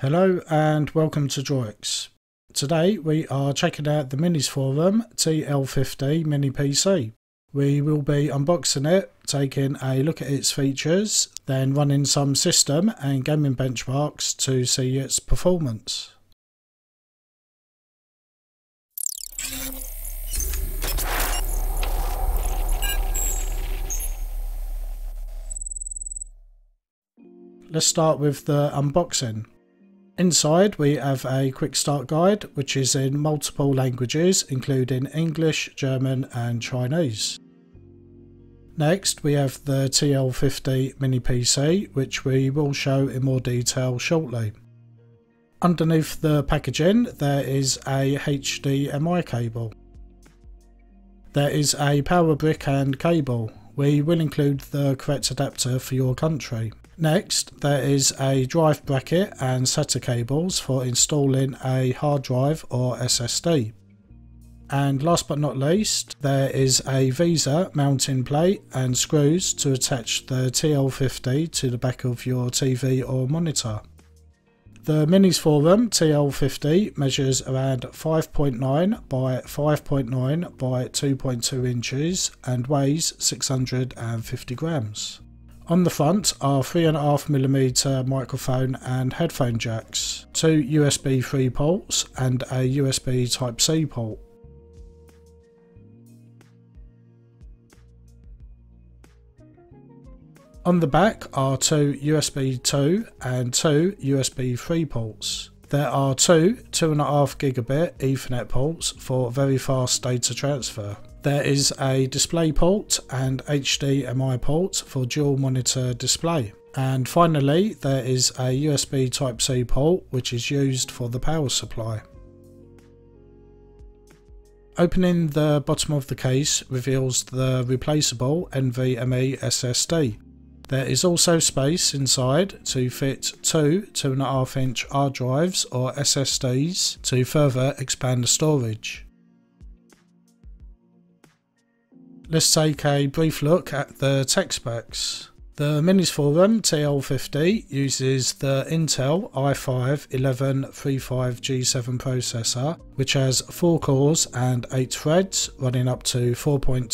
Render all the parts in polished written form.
Hello and welcome to DroiX. Today we are checking out the Minisforum TL50 mini PC. We will be unboxing it, taking a look at its features, then running some system and gaming benchmarks to see its performance. Let's start with the unboxing. Inside we have a quick start guide which is in multiple languages including English, German and Chinese. Next we have the TL50 mini PC which we will show in more detail shortly. Underneath the packaging there is a HDMI cable. There is a power brick and cable. We will include the correct adapter for your country. Next, there is a drive bracket and SATA cables for installing a hard drive or SSD. And last but not least, there is a VESA mounting plate and screws to attach the TL50 to the back of your TV or monitor. The Minisforum TL50 measures around 5.9 by 5.9 by 2.2 inches and weighs 650 grams. On the front are 3.5mm microphone and headphone jacks, two USB 3 ports and a USB Type-C port. On the back are two USB 2 and two USB 3 ports. There are two 2.5 gigabit Ethernet ports for very fast data transfer. There is a display port and HDMI port for dual monitor display. And finally, there is a USB Type-C port which is used for the power supply. Opening the bottom of the case reveals the replaceable NVMe SSD. There is also space inside to fit two 2.5-inch hard drives or SSDs to further expand the storage. Let's take a brief look at the tech specs. The Minisforum TL50 uses the Intel i5-1135G7 processor, which has 4 cores and 8 threads running up to 4.20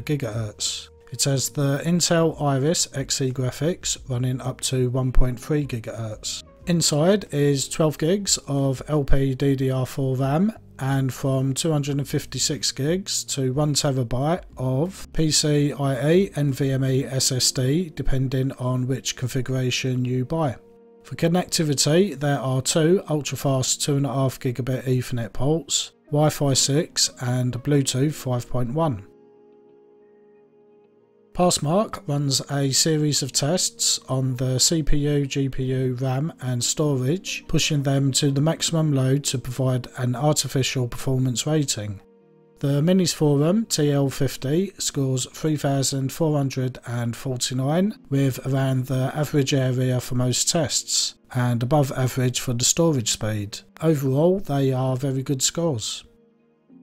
GHz. It has the Intel Iris Xe graphics running up to 1.3 GHz. Inside is 12 gigs of LPDDR4 RAM and from 256 gigs to 1 TB of PCIe NVMe SSD depending on which configuration you buy. For connectivity there are two ultra-fast 2.5 gigabit Ethernet ports, Wi-Fi 6 and Bluetooth 5.1. PassMark runs a series of tests on the CPU, GPU, RAM and storage, pushing them to the maximum load to provide an artificial performance rating. The Minisforum TL50 scores 3,449 with around the average area for most tests and above average for the storage speed. Overall they are very good scores.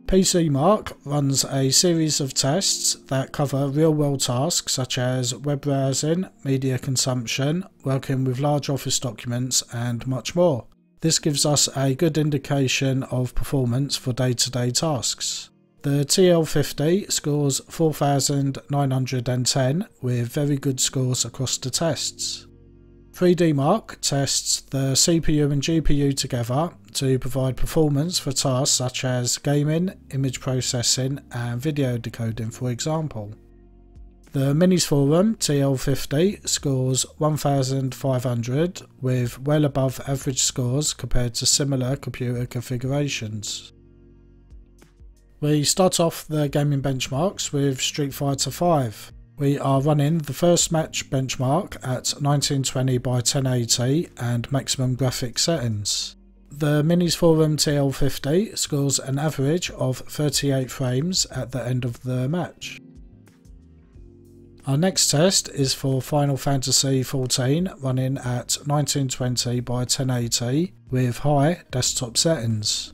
PCMark runs a series of tests that cover real-world tasks such as web browsing, media consumption, working with large office documents and much more. This gives us a good indication of performance for day-to-day tasks. The TL50 scores 4,910 with very good scores across the tests. 3DMark tests the CPU and GPU together to provide performance for tasks such as gaming, image processing and video decoding, for example. The Minisforum TL50 scores 1,500 with well above average scores compared to similar computer configurations. We start off the gaming benchmarks with Street Fighter V. We are running the first match benchmark at 1920 by 1080 and maximum graphics settings. The Minisforum TL50 scores an average of 38 frames at the end of the match. Our next test is for Final Fantasy XIV running at 1920 by 1080 with high desktop settings.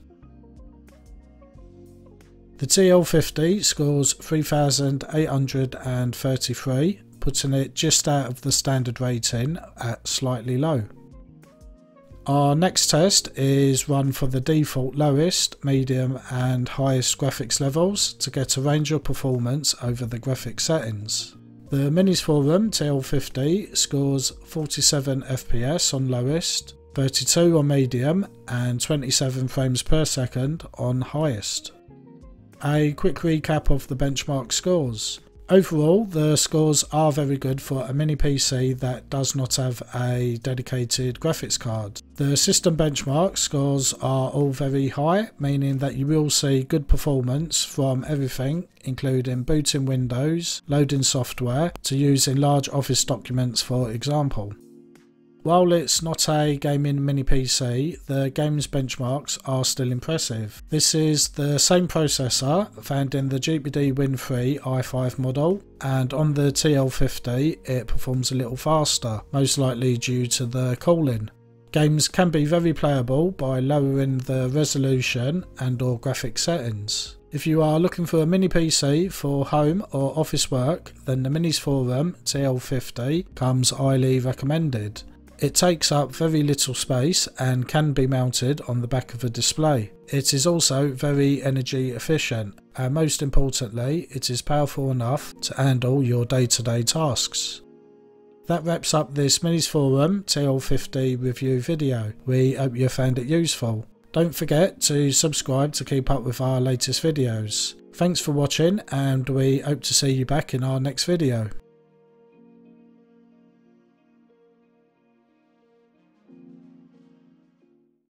The TL50 scores 3,833, putting it just out of the standard rating at slightly low. Our next test is run for the default lowest, medium and highest graphics levels to get a range of performance over the graphics settings. The Minisforum TL50 scores 47 FPS on lowest, 32 on medium and 27 frames per second on highest. A quick recap of the benchmark scores. Overall, the scores are very good for a mini PC that does not have a dedicated graphics card. The system benchmark scores are all very high, meaning that you will see good performance from everything, including booting Windows, loading software, to using large Office documents for example. While it's not a gaming mini PC, the game's benchmarks are still impressive. This is the same processor found in the GPD Win 3 i5 model, and on the TL50 it performs a little faster, most likely due to the cooling. Games can be very playable by lowering the resolution and or graphic settings. If you are looking for a mini PC for home or office work, then the Minisforum TL50 comes highly recommended. It takes up very little space and can be mounted on the back of a display. It is also very energy efficient, and most importantly, it is powerful enough to handle your day-to-day tasks. That wraps up this Minisforum TL50 review video. We hope you found it useful. Don't forget to subscribe to keep up with our latest videos. Thanks for watching, and we hope to see you back in our next video.